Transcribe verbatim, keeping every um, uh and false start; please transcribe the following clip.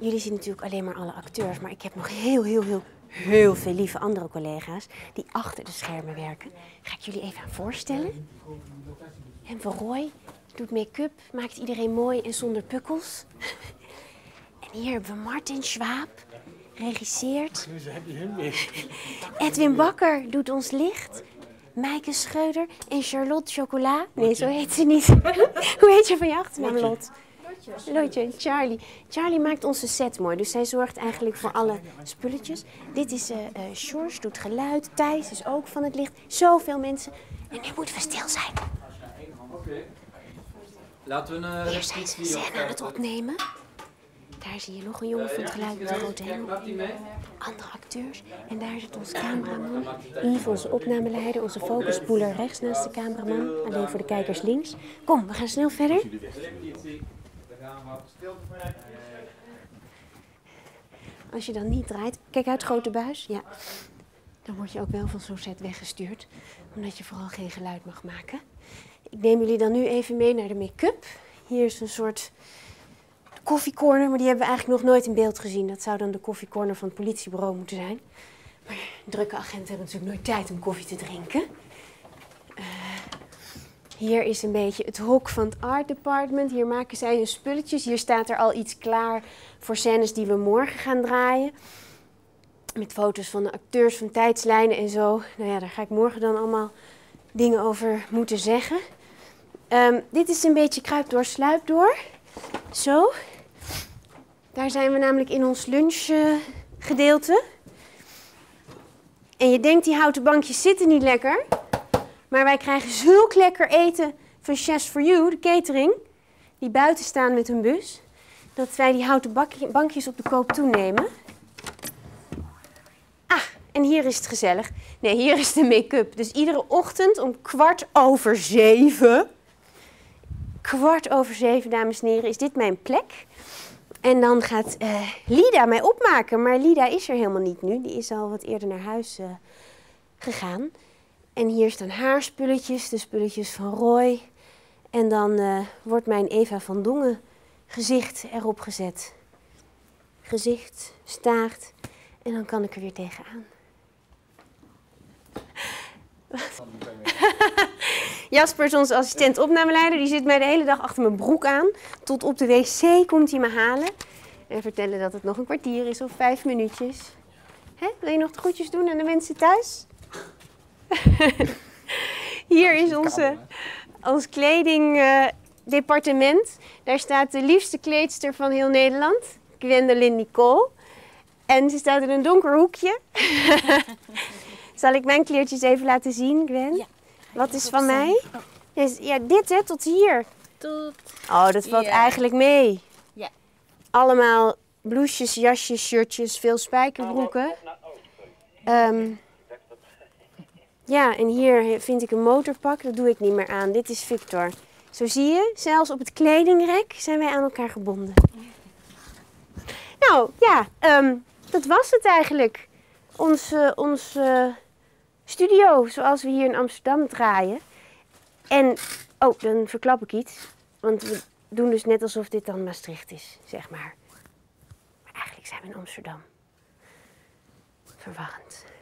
Jullie zien natuurlijk alleen maar alle acteurs, maar ik heb nog heel, heel, heel, heel veel lieve andere collega's die achter de schermen werken. Ga ik jullie even aan voorstellen. En voor Roy doet make-up, maakt iedereen mooi en zonder pukkels. En hier hebben we Martin Schwab, regisseert. Edwin Bakker doet ons licht. Meike Schreuder en Charlotte Chocola. Nee, zo heet ze niet. Hoe heet je van je achternaam, Lot? Lotje en Charlie. Charlie maakt onze set mooi, dus zij zorgt eigenlijk voor alle spulletjes. Dit is uh, uh, George, doet geluid. Thijs is ook van het licht. Zoveel mensen. En nu moeten we stil zijn. Oké. Laten we een... Hier zijn ze een scène aan het opnemen. Daar zie je nog een jongen van het geluid met de grote hemel. Andere acteurs. En daar zit onze cameraman. Yves, onze opnameleider, onze focuspoeler rechts naast de cameraman. Alleen voor de kijkers links. Kom, we gaan snel verder. Als je dan niet draait, kijk uit, grote buis. Ja. Dan word je ook wel van zo'n set weggestuurd. Omdat je vooral geen geluid mag maken. Ik neem jullie dan nu even mee naar de make-up. Hier is een soort... koffiecorner, maar die hebben we eigenlijk nog nooit in beeld gezien. Dat zou dan de koffiecorner van het politiebureau moeten zijn. Maar drukke agenten hebben natuurlijk nooit tijd om koffie te drinken. Uh, hier is een beetje het hok van het art department. Hier maken zij hun spulletjes. Hier staat er al iets klaar voor scènes die we morgen gaan draaien. Met foto's van de acteurs, van tijdslijnen en zo. Nou ja, daar ga ik morgen dan allemaal dingen over moeten zeggen. Um, dit is een beetje kruip door, sluip door. Zo. Daar zijn we namelijk in ons lunchgedeelte. En je denkt, die houten bankjes zitten niet lekker. Maar wij krijgen zulk lekker eten van Chef For You, de catering. Die buiten staan met hun bus. Dat wij die houten bankjes op de koop toenemen. Ah, en hier is het gezellig. Nee, hier is de make-up. Dus iedere ochtend om kwart over zeven... Kwart over zeven, dames en heren, is dit mijn plek. En dan gaat uh, Lida mij opmaken. Maar Lida is er helemaal niet nu. Die is al wat eerder naar huis uh, gegaan. En hier staan haar spulletjes, de spulletjes van Roy. En dan uh, wordt mijn Eva van Dongen gezicht erop gezet. Gezicht, staart. En dan kan ik er weer tegenaan. Wat? Jasper is onze assistent opnameleider. Die zit mij de hele dag achter mijn broek aan. Tot op de wc komt hij me halen. En vertellen dat het nog een kwartier is of vijf minuutjes. Hè? Wil je nog de groetjes doen aan de mensen thuis? Hier is onze, ons kledingdepartement. Uh, Daar staat de liefste kleedster van heel Nederland. Gwendolyn Nicole. En ze staat in een donker hoekje. Zal ik mijn kleertjes even laten zien, Gwen? Ja. Wat is van mij? Ja, dit hè, tot hier. Tot. Oh, dat valt ja. eigenlijk mee. Ja. Allemaal bloesjes, jasjes, shirtjes, veel spijkerbroeken. Um, ja, en hier vind ik een motorpak, dat doe ik niet meer aan. Dit is Victor. Zo zie je, zelfs op het kledingrek zijn wij aan elkaar gebonden. Nou, ja, um, dat was het eigenlijk. Ons... Uh, ons uh, studio, zoals we hier in Amsterdam draaien. En, oh, dan verklap ik iets. Want we doen dus net alsof dit dan Maastricht is, zeg maar. Maar eigenlijk zijn we in Amsterdam. Verwarrend.